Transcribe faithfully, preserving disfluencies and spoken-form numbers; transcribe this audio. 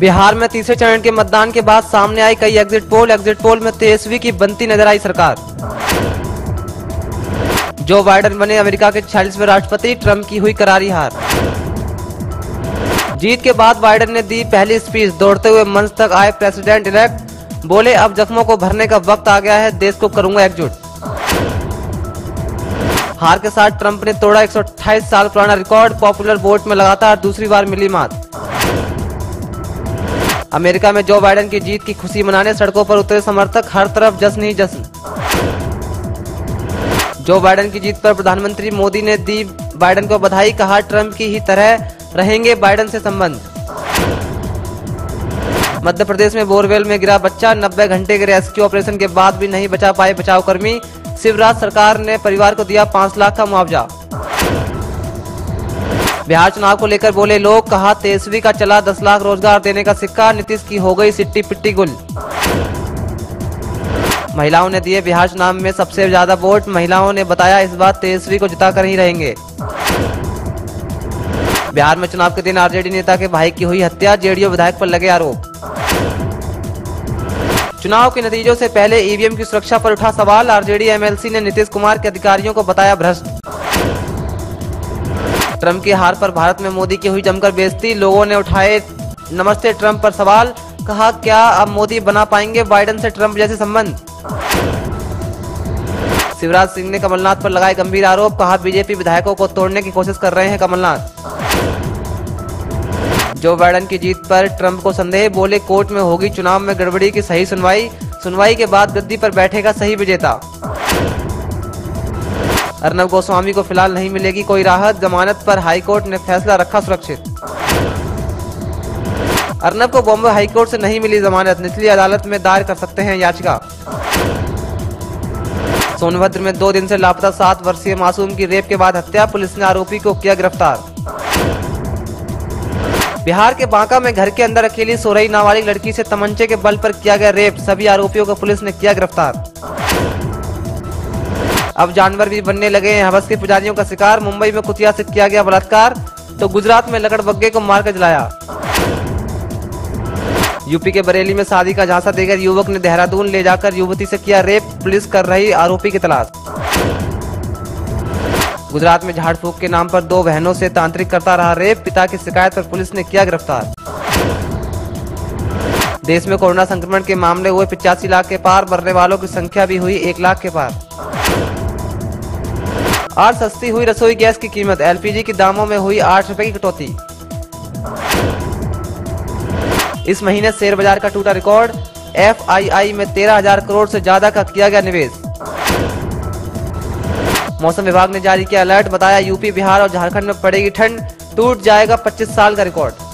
बिहार में तीसरे चरण के मतदान के बाद सामने आई कई एग्जिट पोल। एग्जिट पोल में तेजस्वी की बनती नजर आई सरकार। जो बाइडन बने अमेरिका के छियालीसवें राष्ट्रपति, ट्रम्प की हुई करारी हार। जीत के बाद बाइडन ने दी पहली स्पीच। दौड़ते हुए मंच तक आए प्रेसिडेंट इलेक्ट, बोले अब जख्मों को भरने का वक्त आ गया है, देश को करूंगा एकजुट। हार के साथ ट्रंप ने तोड़ा एक सौ अट्ठाईस साल पुराना रिकॉर्ड। पॉपुलर वोट में लगातार दूसरी बार मिली मात। अमेरिका में जो बाइडन की जीत की खुशी मनाने सड़कों पर उतरे समर्थक, हर तरफ जश्न ही जश्न। जो बाइडन की जीत पर प्रधानमंत्री मोदी ने दी बाइडन को बधाई, कहा ट्रंप की ही तरह रहेंगे बाइडन से संबंध। मध्य प्रदेश में बोरवेल में गिरा बच्चा, नब्बे घंटे के रेस्क्यू ऑपरेशन के बाद भी नहीं बचा पाए बचाव कर्मी। शिवराज सरकार ने परिवार को दिया पांच लाख का मुआवजा। बिहार चुनाव को लेकर बोले लोग, कहा तेजस्वी का चला दस लाख रोजगार देने का सिक्का, नीतीश की हो गई सिट्टी पिट्टी गुल। महिलाओं ने दिए बिहार चुनाव में सबसे ज्यादा वोट। महिलाओं ने बताया इस बार तेजस्वी को जिताकर ही रहेंगे। बिहार में चुनाव के दिन आरजेडी नेता के भाई की हुई हत्या, जेडीयू विधायक पर लगे आरोप। चुनाव के नतीजों से पहले ईवीएम की सुरक्षा पर उठा सवाल। आरजेडी एमएलसी ने नीतीश कुमार के अधिकारियों को बताया भ्रष्ट। ट्रंप की हार पर भारत में मोदी की हुई जमकर बेइज्जती, लोगों ने उठाए नमस्ते ट्रंप पर सवाल, कहा क्या अब मोदी बना पाएंगे बाइडन से ट्रंप जैसे संबंध। शिवराज सिंह ने कमलनाथ पर लगाए गंभीर आरोप, कहा बीजेपी विधायकों को तोड़ने की कोशिश कर रहे हैं कमलनाथ। जो बाइडन की जीत पर ट्रंप को संदेह, बोले कोर्ट में होगी चुनाव में गड़बड़ी की सही सुनवाई, सुनवाई के बाद गद्दी पर बैठेगा सही विजेता। अर्नब गोस्वामी को फिलहाल नहीं मिलेगी कोई राहत, जमानत पर हाईकोर्ट ने फैसला रखा सुरक्षित। अर्नब को बॉम्बे हाईकोर्ट से नहीं मिली जमानत, निचली अदालत में दायर कर सकते हैं याचिका। सोनभद्र में दो दिन से लापता सात वर्षीय मासूम की रेप के बाद हत्या, पुलिस ने आरोपी को किया गिरफ्तार। बिहार के बांका में घर के अंदर अकेली सो रही नाबालिग लड़की से तमंचे के बल पर किया गया रेप, सभी आरोपियों को पुलिस ने किया गिरफ्तार। अब जानवर भी बनने लगे हैं हवस के पुजारियों का शिकार। मुंबई में कुतिया से किया गया बलात्कार, तो गुजरात में लकड़बग्गे को मारकर जलाया। यूपी के बरेली में शादी का झांसा देकर युवक ने देहरादून ले जाकर युवती से किया रेप, पुलिस कर रही आरोपी की तलाश। गुजरात में झाड़ फूंक के नाम पर दो बहनों से तांत्रिक करता रहा रेप, पिता की शिकायत पर पुलिस ने किया गिरफ्तार। देश में कोरोना संक्रमण के मामले हुए पिचासी लाख के पार, मरने वालों की संख्या भी हुई एक लाख के पार। आज सस्ती हुई रसोई गैस की कीमत, एलपीजी के दामों में हुई आठ रुपए की कटौती। इस महीने शेयर बाजार का टूटा रिकॉर्ड, एफ आई आई में तेरह हजार करोड़ से ज्यादा का किया गया निवेश। मौसम विभाग ने जारी किया अलर्ट, बताया यूपी बिहार और झारखंड में पड़ेगी ठंड, टूट जाएगा पच्चीस साल का रिकॉर्ड।